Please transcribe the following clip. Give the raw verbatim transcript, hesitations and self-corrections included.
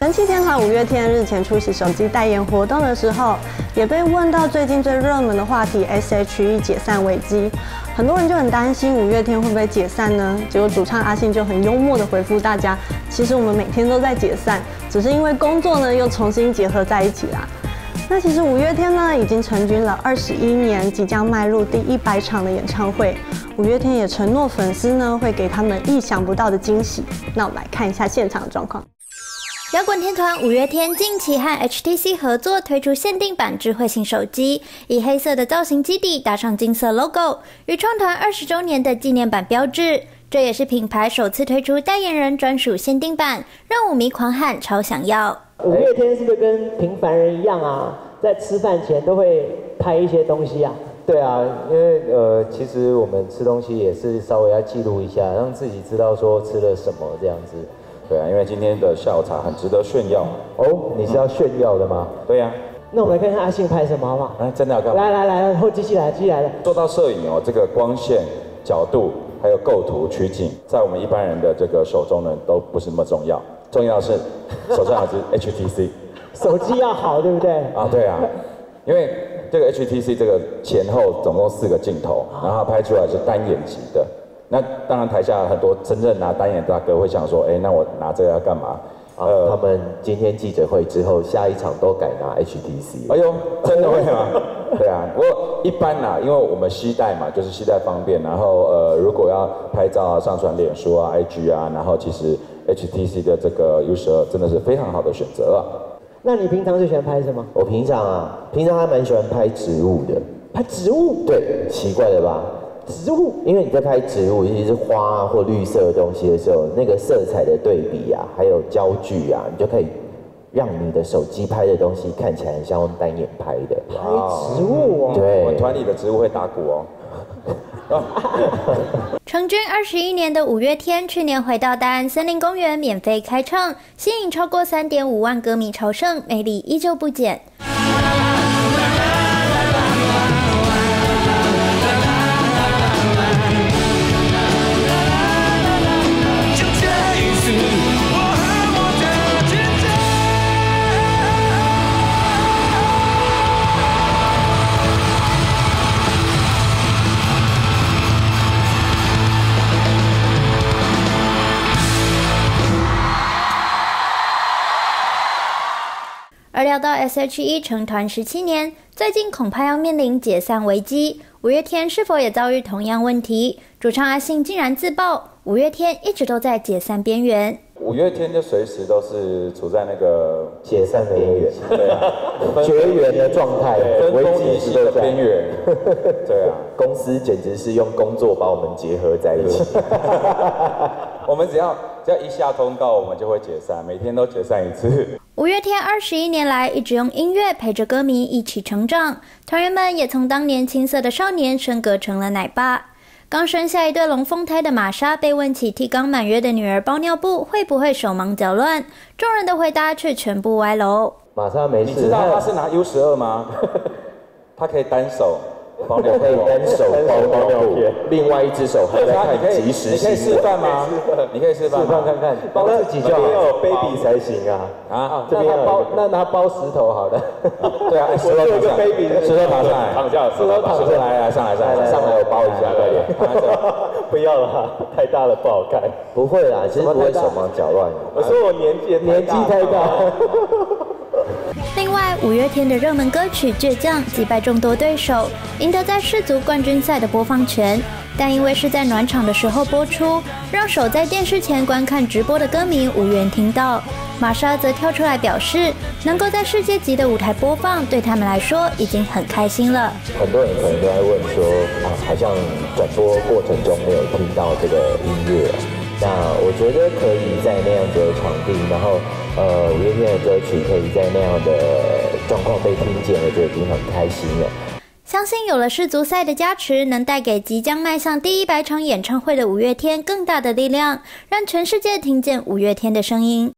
神奇天团五月天日前出席手机代言活动的时候，也被问到最近最热门的话题 S H E 解散危机，很多人就很担心五月天会不会解散呢？结果主唱阿信就很幽默的回复大家：“其实我们每天都在解散，只是因为工作呢又重新结合在一起啦。”那其实五月天呢已经成军了二十一年，即将迈入第一百场的演唱会。五月天也承诺粉丝呢会给他们意想不到的惊喜。那我们来看一下现场的状况。 摇滚天团五月天近期和 H T C 合作推出限定版智慧型手机，以黑色的造型基底搭上金色 logo， 与创团二十周年的纪念版标志。这也是品牌首次推出代言人专属限定版，让舞迷狂喊超想要。五月天是不是跟平凡人一样啊？在吃饭前都会拍一些东西啊？对啊，因为呃，其实我们吃东西也是稍微要记录一下，让自己知道说吃了什么这样子。 对啊，因为今天的下午茶很值得炫耀哦。你是要炫耀的吗？嗯、对呀、啊。那我们来看看阿信拍什么好不好？哎，真的要干嘛？来来来，后机器来，机器来了。做到摄影哦，这个光线、角度，还有构图、取景，在我们一般人的这个手中呢，都不是那么重要。重要的是手上有只 H T C， 手机要好，对不对？啊，对啊，因为这个 H T C 这个前后总共四个镜头，然后拍出来是单眼级的。 那当然，台下很多真正拿单眼大哥会想说，哎、欸，那我拿这个要干嘛？啊、呃，他们今天记者会之后，下一场都改拿 H T C。哎呦，真的会吗？对啊，不过一般啦，因为我们携带嘛，就是携带方便。然后呃，如果要拍照啊、上传脸书啊、I G 啊，然后其实 H T C 的这个 U 十二 真的是非常好的选择了。那你平常最喜欢拍什么？我平常啊，平常还蛮喜欢拍植物的。拍植物？对，奇怪了吧？ 植物，因为你在拍植物，尤其是花啊或绿色的东西的时候，那个色彩的对比啊，还有焦距啊，你就可以让你的手机拍的东西看起来很像单眼拍的。拍植物哦，对，我团里的植物会打鼓哦。成军二十一年的五月天，去年回到大安森林公园免费开唱，吸引超过三点五万歌迷朝圣，魅力依旧不减。 而聊到 S H E 成团十七年，最近恐怕要面临解散危机。五月天是否也遭遇同样问题？主唱阿信竟然自曝，五月天一直都在解散边缘。五月天就随时都是处在那个解散边缘，对啊，绝缘的状态，分崩离析的边缘。对啊，公司简直是用工作把我们结合在一起。我们只要只要一下通告，我们就会解散，每天都解散一次。 五月天二十一年来一直用音乐陪着歌迷一起成长，团员们也从当年青涩的少年升格成了奶爸。刚生下一对龙凤胎的玛莎被问起替刚满月的女儿包尿布会不会手忙脚乱，众人的回答却全部歪楼。玛莎没事，你知道她是拿 U 十二 吗？她可以单手包尿布，可以单手包包尿布，另外一只手还在看即时新闻。你可以示范吗？你可以示范，示范看看，包自己就好。没有 baby 才行啊！啊，这边包，那拿包石头好了。对啊，石头躺下，石头躺下来，躺下，石头躺下来，上来上来上来，我包一下，快点。不要啦，太大了不好看。不会啦，其实不会手忙脚乱。我说我年纪年纪太大。 另外，五月天的热门歌曲《倔强》击败众多对手，赢得在世足冠军赛的播放权。但因为是在暖场的时候播出，让守在电视前观看直播的歌迷无缘听到。玛莎则跳出来表示，能够在世界级的舞台播放，对他们来说已经很开心了。很多人可能都在问说，啊，好像转播过程中没有听到这个音乐。那我觉得可以在那样子的场地，然后。 呃，五月天的歌曲可以在那样的状况被听见，我觉得已经很开心了。相信有了世足赛的加持，能带给即将迈向第一百场演唱会的五月天更大的力量，让全世界听见五月天的声音。